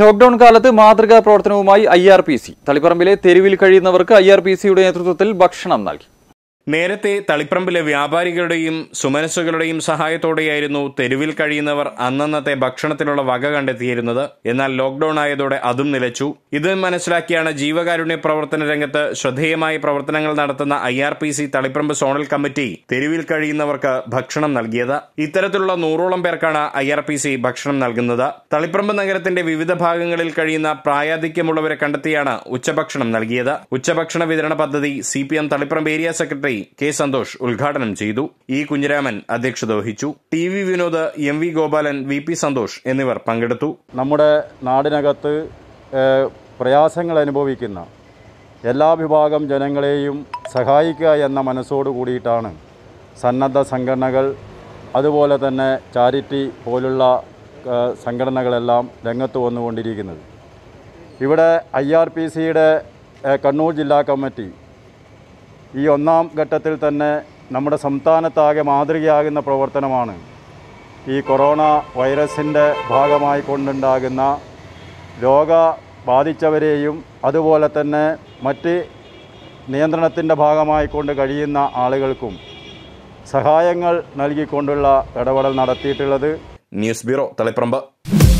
Lockdown കാലത്തെ മാതൃകാ പ്രവർത്തനവുമായി ഐ.ആർ.പി.സി തളിപ്പറമ്പിലെ തെരുവിൽ കഴിയുന്നവർക്ക് ഐ.ആർ.പി.സിയുടെ നേതൃത്വത്തിൽ ഭക്ഷണം നൽകി. നേരത്തെ തളിപ്പറമ്പിലെ വ്യാപാരികളുടെയും സുമനസ്സുകളുടെയും സഹായത്തോടെയായിരുന്നു തെരുവിൽ കഴിയുന്നവർ അന്നന്നത്തെ ഭക്ഷണത്തിനുള്ള വക കണ്ടെത്തിയിരുന്നത്. എന്നാൽ ലോക്ക്ഡൌൺ ആയതോടെ അതും നിലച്ചു. ഇത് മനസ്സിലാക്കിയാണ് ജീവകാരുണ്യ പ്രവർത്തന രംഗത്ത് ശ്രദ്ധേയമായ പ്രവർത്തനങ്ങൾ നടത്തുന്ന ഐ.ആർ.പി.സി തളിപ്പറമ്പ് സോണൽ കമ്മിറ്റി തെരുവിൽ കഴിയുന്നവർക്ക് ഭക്ഷണം നൽകിയത്. ഇത്തരത്തിലുള്ള 100ഓളം പേർക്കാണ് ഐ.ആർ.പി.സി ഭക്ഷണം നൽകുന്നത്. തളിപ്പറമ്പ് നഗരത്തിന്റെ വിവിധ ഭാഗങ്ങളിൽ കഴിയുന്ന പ്രായാധിക്യമുള്ളവരെ കണ്ടെത്തിയാണ് ഉച്ചഭക്ഷണം നൽകിയത്. ഉച്ചഭക്ഷണ വിതരണ പദ്ധതി CPM Taliparamba area secretary K Santhosh ഉദ്ഘാടനം ചെയ്തു. ഇ കുഞ്ഞിരാമൻ അധ്യക്ഷത വഹിച്ചു. TV Vinod, MV Gopalan, VP Santhosh എന്നിവർ പങ്കെടുത്തു. നമ്മുടെ നാടിനകത്ത് പ്രയാസങ്ങൾ അനുഭവിക്കുന്ന എല്ലാ വിഭാഗം ജനങ്ങളെയും സഹായിക്കുക എന്ന മനസ്സോടു കൂടിയിട്ടാണ് സന്നദ്ധ സംഘടനകൾ, അതുപോലെ തന്നെ ചാരിറ്റി പോലുള്ള സംഘടനകളെല്ലാം രംഗത്ത് വന്നുകൊണ്ടിരിക്കുന്നത്. ഇവിടെ ഐ.ആർ.പി.സിയുടെ കണ്ണൂർ ജില്ലാ കമ്മിറ്റി ഈ ഒന്നാം ഘട്ടത്തിൽ തന്നെ നമ്മുടെ സംസ്ഥാനത്താകെ മാതൃകയാകുന്ന പ്രവർത്തനമാണ് ഈ കൊറോണ വൈറസിൻ്റെ ഭാഗമായി കൊണ്ടുണ്ടാകുന്ന രോഗ ബാധിച്ചവരെയും അതുപോലെ തന്നെ മറ്റ് നിയന്ത്രണത്തിൻ്റെ ഭാഗമായിക്കൊണ്ട് കഴിയുന്ന ആളുകൾക്കും സഹായങ്ങൾ നൽകിക്കൊണ്ടുള്ള ഇടപെടൽ നടത്തിയിട്ടുള്ളത്. News bureau Taliparamba.